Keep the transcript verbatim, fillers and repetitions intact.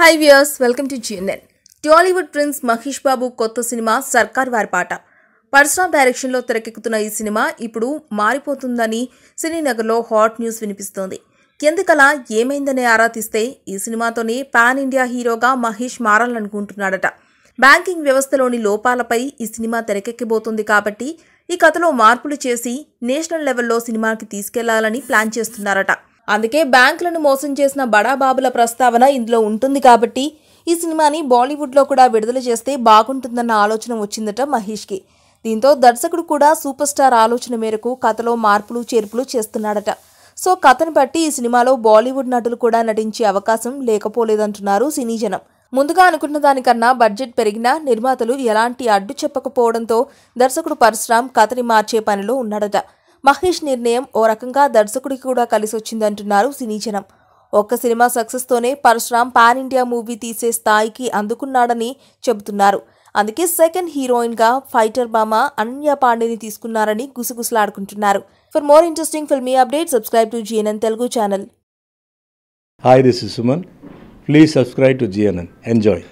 Hi viewers, welcome to G N N. Tollywood prince Mahesh Babu కొత్త cinema Sarkaru Vaari పాట Parashuram direction లో తెరకెక్కుతున్న ఈ సినిమా ఇప్పుడు మారిపోతుందని సినీ నగర్లో హాట్ న్యూస్ వినిపిస్తోంది. ఎందుకలా ఏమైందనే ఆరా తీస్తే ఈ సినిమాతోనే పాన్ ఇండియా హీరోగా మహేష్ మారాలనుకుంటున్నాడట. బ్యాంకింగ్ వ్యవస్థలోని లోపాలపై ఈ సినిమా తెరకెక్కబోతుంది కాబట్టి ఈ కథలో మార్పులు చేసి నేషనల్ లెవెల్లో సినిమాకి తీసుకెళ్లాలని ప్లాన్ చేస్తున్నారట. అందుకే బ్యాంకులను మోసం చేసిన బడా బాబుల ప్రస్తావన ఇందులో ఉంటుంది కాబట్టి ఈ సినిమాని బాలీవుడ్లో కూడా విడుదల చేస్తే బాగుంటుందన్న ఆలోచన వచ్చిందట మహేష్కి. దీంతో దర్శకుడు కూడా సూపర్ స్టార్ ఆలోచన మేరకు కథలో మార్పులు చేర్పులు చేస్తున్నాడట. సో కథను బట్టి ఈ సినిమాలో బాలీవుడ్ నటులు కూడా నటించే అవకాశం లేకపోలేదంటున్నారు సినీ జనం. ముందుగా అనుకున్న దానికన్నా బడ్జెట్ పెరిగినా నిర్మాతలు ఎలాంటి అడ్డు చెప్పకపోవడంతో దర్శకుడు పరశురామ్ కథని మార్చే పనిలో ఉన్నాడట. మహేష్ నిర్ణయం ఓ రకంగా దర్శకుడికి కూడా కలిసి వచ్చిందంటున్నారు సినీ జనం. ఒక్క సినిమా సక్సెస్తోనే పరశురామ్ పాన్ ఇండియా మూవీ తీసే స్థాయికి అందుకున్నాడని చెబుతున్నారు. అందుకే సెకండ్ హీరోయిన్గా ఫైటర్ బామ అన్యా పాండేని తీసుకున్నారని గుసగుసలాడుకుంటున్నారు. For more interesting filmy update subscribe to G N N Telugu channel. Hi, this is Suman. Please subscribe to G N N. Enjoy.